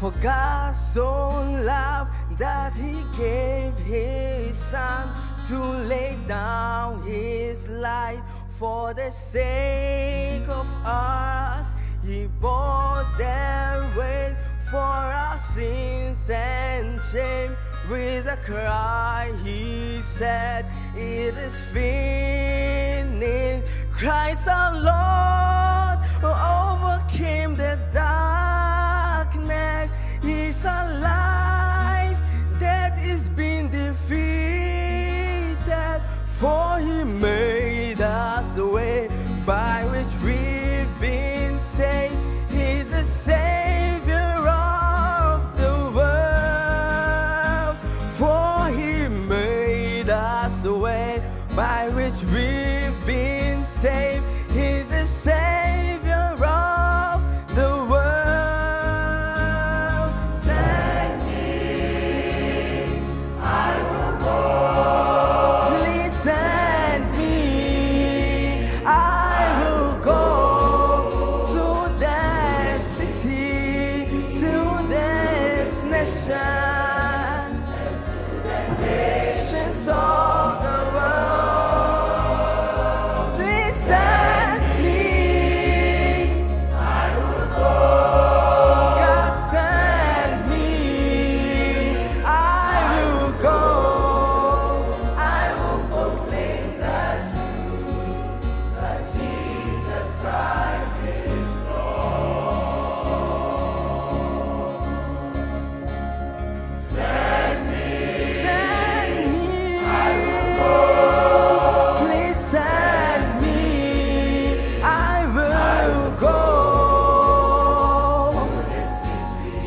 For God so loved that he gave his son to lay down his life for the sake of us. He bore the weight for our sins and shame. With a cry he said, it is finished. Christ our Lord overcame the darkness. He's alive, death is being defeated. For he made us a way by which we've been saved. He's the Savior of the world. For he made us a way by which we've been saved. He's the Savior of the world. Send me, I will go. Please send me, I will go.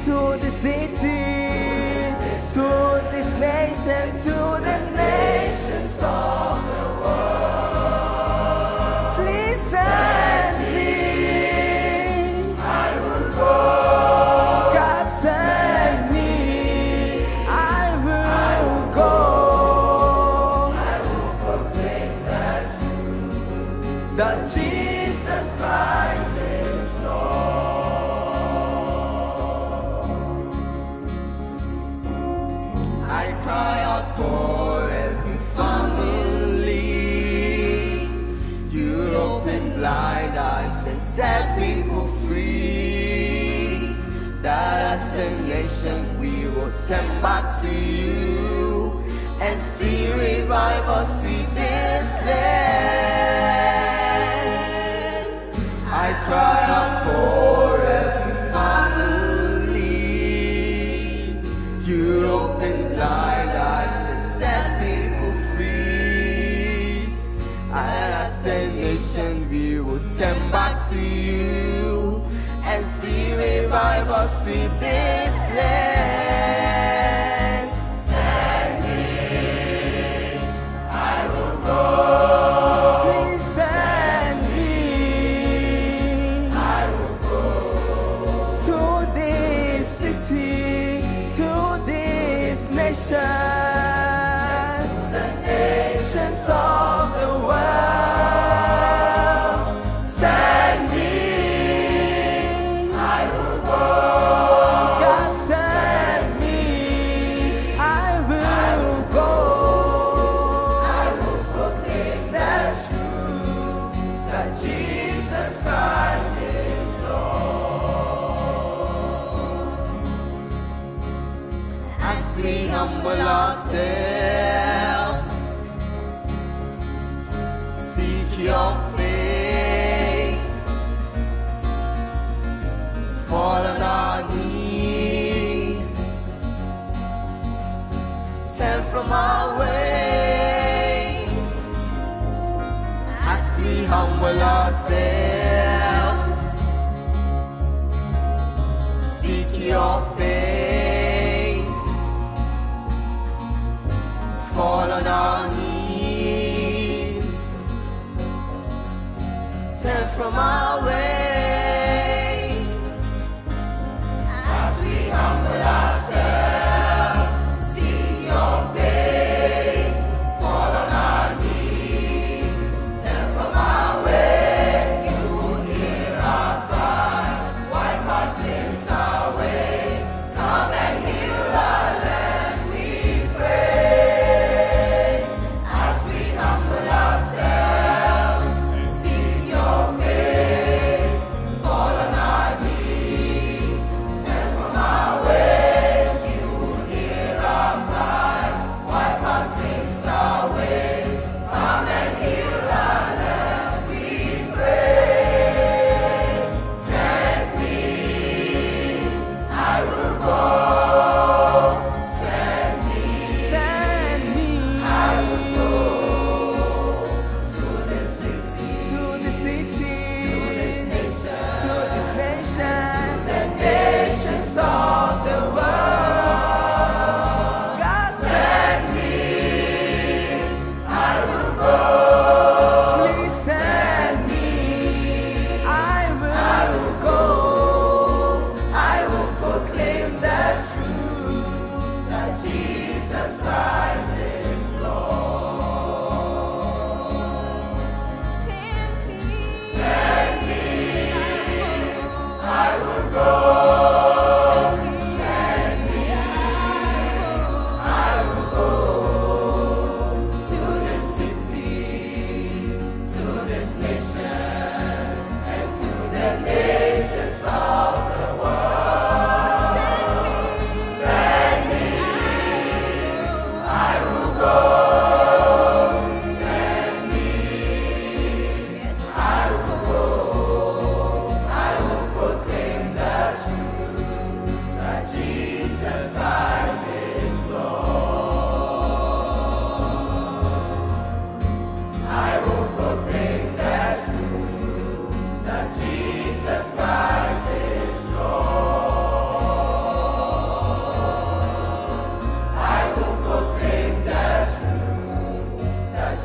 To the city, to this nation, and to the nations of the world. To the city, to this nation, to the nations of the world. Please send me, I will go. God send me, I will go. I will proclaim the truth, that Jesus Christ is Lord. I cry out for every family. You'd open blind eyes and set people free. That as a nation we will turn back to you and see revival sweep this land. I cry out for every family. You'd open blind eyes and set people free. And as a nation we will turn back to you and see revival sweep this land. Send me, I will go. Please send me, I will go. To this city, to this nation, the nations of the world. Send me, I will go. God send me, I will go. I will proclaim the truth that Jesus Christ is Lord. As we humble ourselves, seek your face, fall on our knees, turn from our ways. As we humble ourselves, seek your face, fall on our knees, turn from our ways. As we humble ourselves, seek your face, fall on our knees, turn from our ways. You will hear our cry, wipe our sins away.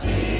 Sí.